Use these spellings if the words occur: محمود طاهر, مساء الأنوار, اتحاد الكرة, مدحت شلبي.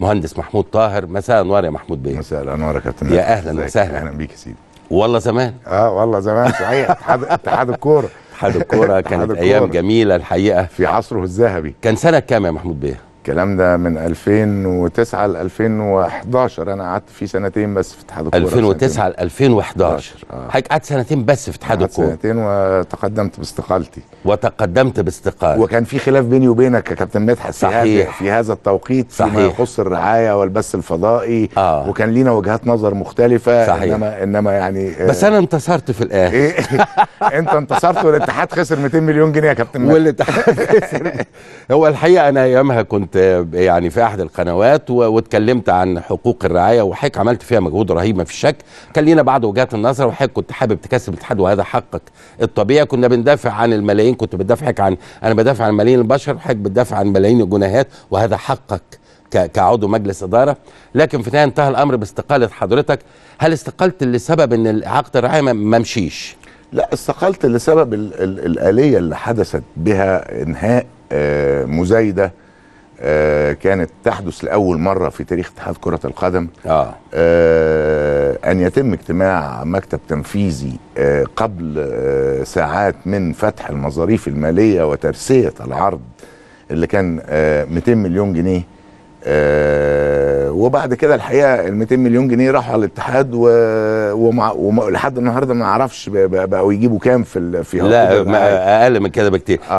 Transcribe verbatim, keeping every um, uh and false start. مهندس محمود طاهر. مساء الأنوار يا محمود بيه. مساء الأنوار يا كابتن. يا أهلا وسهلا. أهلا بيك يا سيدي. والله زمان. اه والله زمان صحيح. اتحاد اتحاد الكورة اتحاد الكورة كانت أيام جميلة الحقيقة في عصره الذهبي. كان سنة كام يا محمود بيه؟ الكلام ده من ألفين وتسعة ل ألفين وأحد عشر. انا قعدت فيه سنتين بس في اتحاد الكوره. ألفين وتسعة ل ألفين وأحد عشر حضرتك قعدت سنتين بس في اتحاد الكوره. سنتين وتقدمت باستقالتي. وتقدمت باستقالتي. وكان في خلاف بيني وبينك يا كابتن مدحت صحيح في هذا التوقيت فيما يخص الرعايه والبث الفضائي. آه. وكان لينا وجهات نظر مختلفه صحيح. انما انما يعني آه بس انا انتصرت في الاخر. انت انتصرت والاتحاد خسر مئتين مليون جنيه يا كابتن مدحت. والاتحاد خسر. هو الحقيقه انا ايامها كنت يعني في احد القنوات واتكلمت عن حقوق الرعايه وحضرتك عملت فيها مجهود رهيب ما فيش شك. كان لينا بعض وجهات النظر وحضرتك كنت حابب تكسب الاتحاد وهذا حقك الطبيعي. كنا بندافع عن الملايين، كنت بتدافع عن انا بدافع عن ملايين البشر وحضرتك بتدافع عن ملايين الجنيهات وهذا حقك كعضو مجلس اداره. لكن في النهايه انتهى الامر باستقاله حضرتك. هل استقلت لسبب ان عقد الرعايه ما مشيش؟ لا، استقلت لسبب ال ال الاليه اللي حدثت بها انهاء آه مزايده آه كانت تحدث لأول مرة في تاريخ اتحاد كرة القدم. آه. آه أن يتم اجتماع مكتب تنفيذي آه قبل آه ساعات من فتح المظاريف المالية وترسية العرض اللي كان آه مئتين مليون جنيه. آه وبعد كده الحقيقة ال مئتين مليون جنيه راحوا على الاتحاد ولحد النهارده ما نعرفش بقوا يجيبوا كام في في لا أقل من كده بكتير. آه.